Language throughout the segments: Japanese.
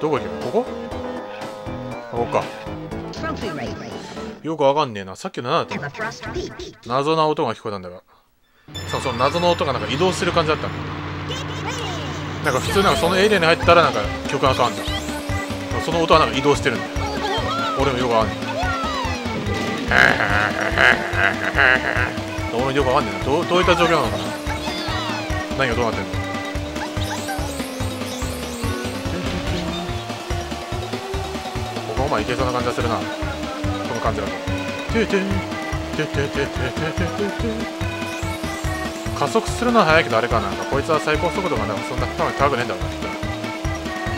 どこ行けば、ここ？ここか。よくわかんねえな。さっきの何だったの？謎な音が聞こえたんだが。そうそう、謎の音がなんか移動してる感じだったんだ。なんか普通なんかそのエリアに入ったらなんか曲が変わるんだ。その音はなんか移動してるんだ。俺もよくわかんねえ。俺もよくわかんねえな。どういった状況なのかな。何がどうなってんの？ここまでいけそうな感じがするな。この感じだと。加速するのは速いけどあれかな。なんかこいつは最高速度がなんかそんな高くねえんだろうな。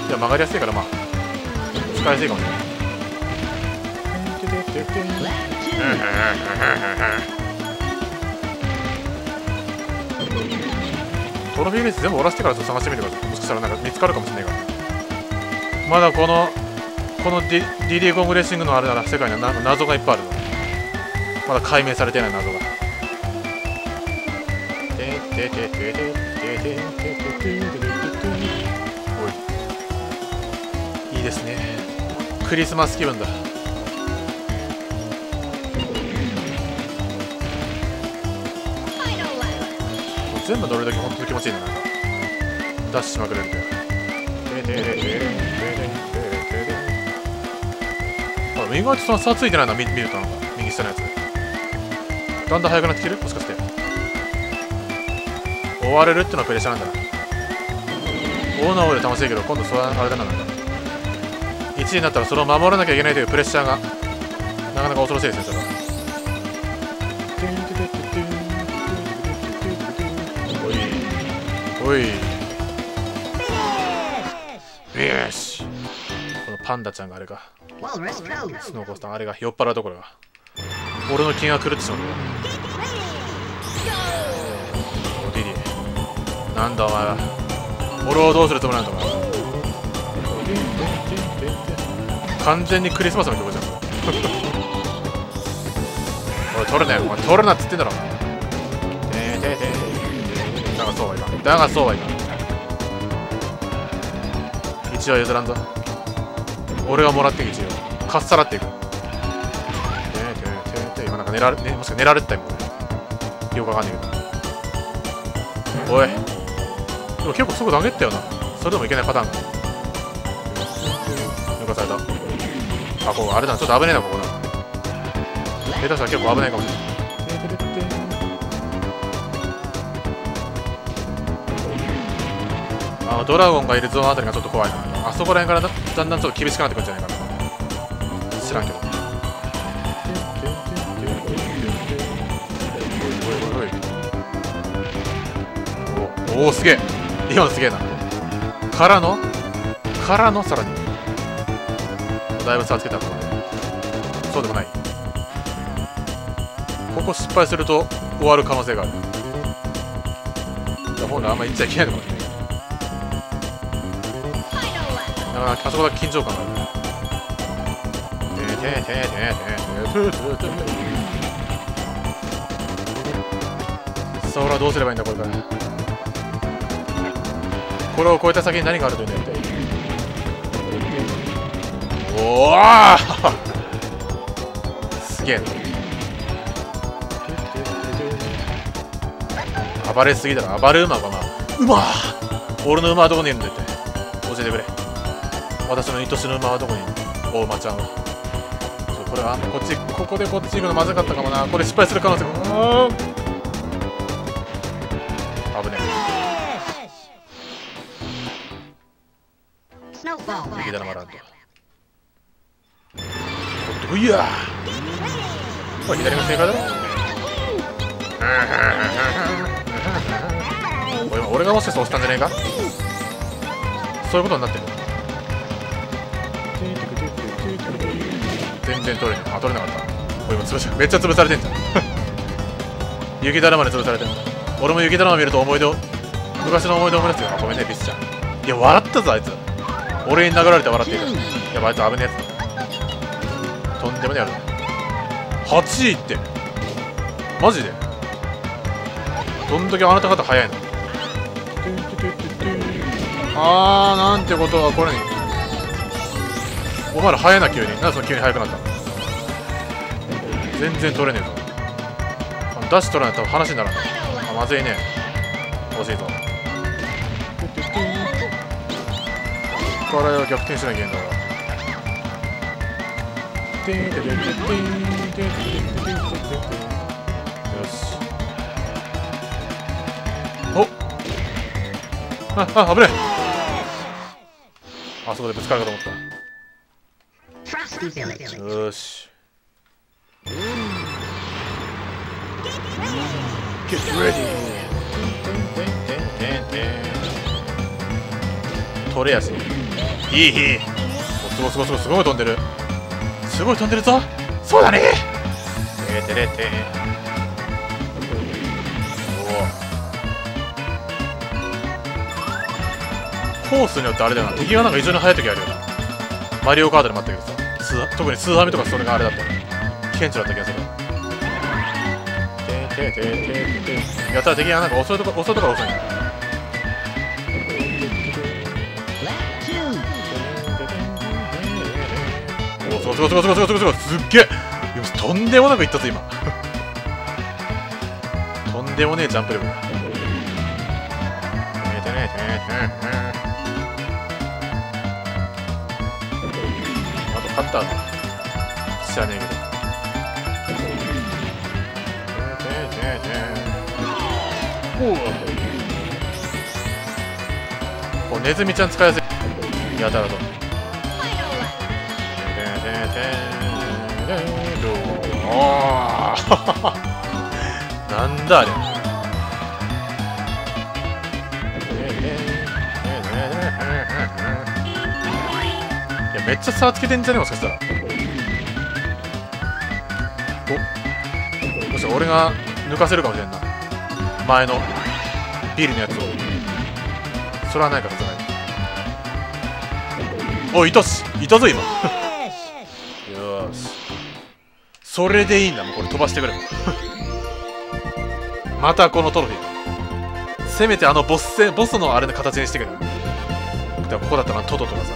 いや曲がりやすいからまあ使いやすいかもしれない。トロフィーベース全部折らせてから探してみてください。もしかしたらなんか見つかるかもしれないから。まだこの DD ゴングレーシングのあれなら世界には謎がいっぱいある。まだ解明されてない謎が。おい、いいですね。クリスマス気分だ。全部乗るだけ本当に気持ちいいな。ダッシュしまくれるんだよ。あ、右側ってその差ついてないな、見るとなんか右下のやつ。だんだん速くなってきてる？もしかして。追われるってのはプレッシャーなんだな。追うのは追うで楽しいけど、今度それはあれだな。1位になったらそれを守らなきゃいけないというプレッシャーがなかなか恐ろしいですね、それは。おい、よし。このパンダちゃんがあれか。スノーコースター、あれが酔っ払うところが。俺の気が狂ってしまった。ディディ。なんだお前は。俺をどうするつもりなんだお前は。完全にクリスマスの曲じゃん。おい、取るなよ。お前取るなっつってんだろ。だがそうはいかん。一応譲らんぞ。俺がもらっていく。一応かっさらっていく。今なんかね、もしか狙われてたよ。よくわかんないけど。おい、でも結構速度上げったよな。それでもいけないパターンか。抜かされた。あ、ここあれだ、ちょっと危ねえな。ここだ下手したら結構危ないかもしれない。ドラゴンがいるゾーンあたりがちょっと怖いな。あそこら辺からだんだんちょっと厳しくなってくるんじゃないかな。知らんけど。おお、すげえ。今のすげえな。からのさらにだいぶ差つけたここで。そうでもない。ここ失敗すると終わる可能性がある。本来あんま言っちゃいけないのかもしれない。あそこだけ緊張感がある。さあ俺はどうすればいいんだこれから。これを超えた先に何があるというんだよ。おおすげえな。暴れすぎだろ。暴れ馬がな。馬俺の馬はどこにいるんだよって教えてくれ。私の愛しの馬はどこにいるの？お馬ちゃんは。これはこっち、ここでこっち行くのまずかったかもな。これ失敗する可能性が。危ねえ。右だな、マランド。いやーこれ左の正解だろ。これ俺がもしかして押したんじゃねえか。そういうことになってる。全然取れない。あ、取れなかった。これ今潰し、めっちゃ潰されてんじゃん。雪だるまで潰されてる。俺も雪だるま見ると思い出を、昔の思い出を思い出すよ。あ、ごめんね、ビスちゃん。いや、笑ったぞ、あいつ。俺に殴られて笑っている。やばい、あいつ危ねえやつだ。とんでもねえやろ。8位って。マジでどんだけあなた方早いの。あー、なんてことはこれに。お前ら早いな、急に。なんでその急に速くなったの。全然取れねえぞ。ダッシュ取らないと多分話にならない。あ、まずいね。惜しいぞ。これは逆転しなきゃいけないんだから。よし、おっ、あ、危ねえ。あそこでぶつかるかと思った。よし、ゲットレディ。取れやすい。いい、すごい飛んでる。すごい飛んでるぞ。そうだね。てれてれて。おお。コースによってあれだよな。敵がなんか異常に速い時あるよな。マリオカードで待ってるけどさ。特にスーハミとかそれがあれだったね。顕著だった気がする。やったら敵がなんか遅いとか遅いから遅いんだ。すっげえ、とんでもなくいったぞ今。とんでもねえジャンプ力だ。あとカッターだ。知らねえけど。おお、ネズミちゃん使いやすい。やたらと。なんだあれ。いや、めっちゃ差つけてんじゃねえ、もしかしたら。お、もしかしたら俺が抜かせるかもしれんな、前のビールのやつを。それはないからじゃない。お、いたし、いたぞ今。よし、それでいいんだ。もうこれ飛ばしてくれ。またこのトロフィー。せめてあのボスのあれの形にしてくれ。でもここだったらトトとかさ。